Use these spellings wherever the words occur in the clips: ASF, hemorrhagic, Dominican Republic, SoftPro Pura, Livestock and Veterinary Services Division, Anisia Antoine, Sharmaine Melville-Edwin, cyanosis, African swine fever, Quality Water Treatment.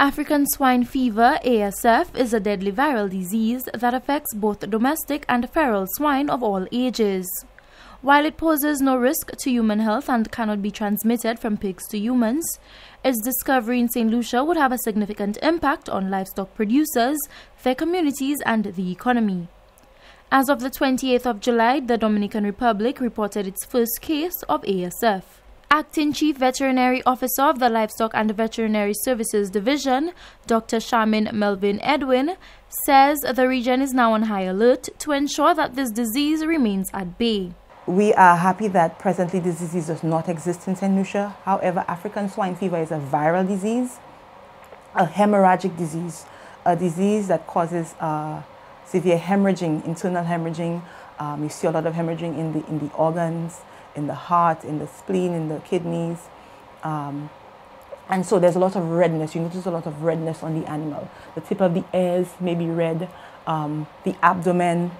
African swine fever, ASF, is a deadly viral disease that affects both domestic and feral swine of all ages. While it poses no risk to human health and cannot be transmitted from pigs to humans, its discovery in St. Lucia would have a significant impact on livestock producers, their communities, and the economy. As of the 28th of July, the Dominican Republic reported its first case of ASF. Acting Chief Veterinary Officer of the Livestock and Veterinary Services Division, Dr. Sharmaine Melville-Edwin, says the region is now on high alert to ensure that this disease remains at bay. We are happy that presently this disease does not exist in St. Lucia. However, African swine fever is a viral disease, a hemorrhagic disease, a disease that causes severe hemorrhaging, internal hemorrhaging. You see a lot of hemorrhaging in the organs, in the heart, in the spleen, in the kidneys. And so there's a lot of redness. You notice a lot of redness on the animal. The tip of the ears may be red, the abdomen,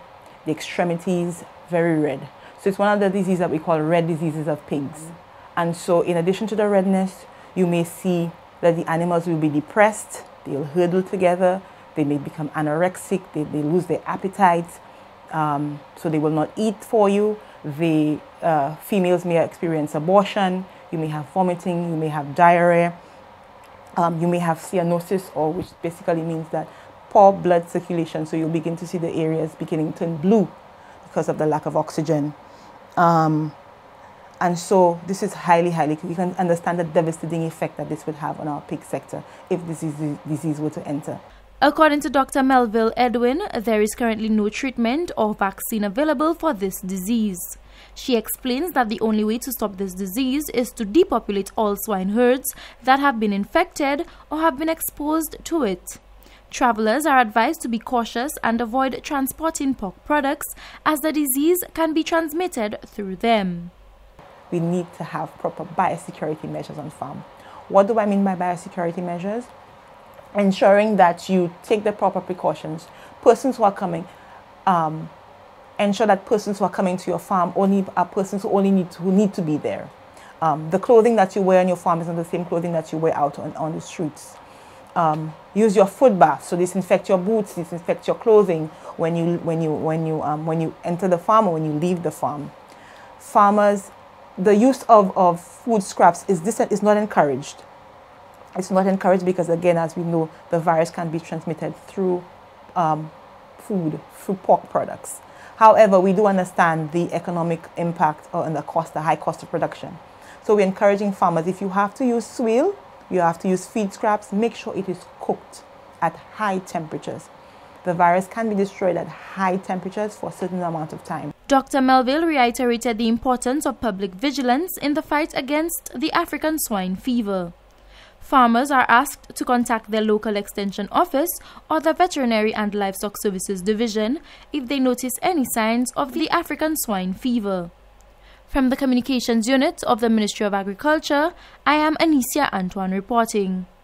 the extremities, very red. So it's one of the diseases that we call red diseases of pigs. And so in addition to the redness, you may see that the animals will be depressed, they'll hurdle together, they may become anorexic, they lose their appetite, so they will not eat for you. The females may experience abortion, you may have vomiting, you may have diarrhea, you may have cyanosis, or which basically means that poor blood circulation, so you'll begin to see the areas beginning to turn blue because of the lack of oxygen. And so this is highly, we can understand the devastating effect that this would have on our pig sector if this disease were to enter. According to Dr. Melville-Edwin, there is currently no treatment or vaccine available for this disease. She explains that the only way to stop this disease is to depopulate all swine herds that have been infected or have been exposed to it. Travelers are advised to be cautious and avoid transporting pork products as the disease can be transmitted through them. We need to have proper biosecurity measures on farm. What do I mean by biosecurity measures? Ensuring that you take the proper precautions. Persons who are coming, ensure that persons who are coming to your farm only are persons who need to be there. The clothing that you wear on your farm is not the same clothing that you wear out on the streets. Use your foot bath, so disinfect your boots, disinfect your clothing when you enter the farm or when you leave the farm. Farmers, the use of food scraps is not encouraged. It's not encouraged because, again, as we know, the virus can be transmitted through through pork products. However, we do understand the economic impact and the high cost of production. So we're encouraging farmers, if you have to use swill, you have to use feed scraps, make sure it is cooked at high temperatures. The virus can be destroyed at high temperatures for a certain amount of time. Dr. Melville reiterated the importance of public vigilance in the fight against the African swine fever. Farmers are asked to contact their local extension office or the Veterinary and Livestock Services Division if they notice any signs of the African swine fever. From the Communications Unit of the Ministry of Agriculture, I am Anisia Antoine reporting.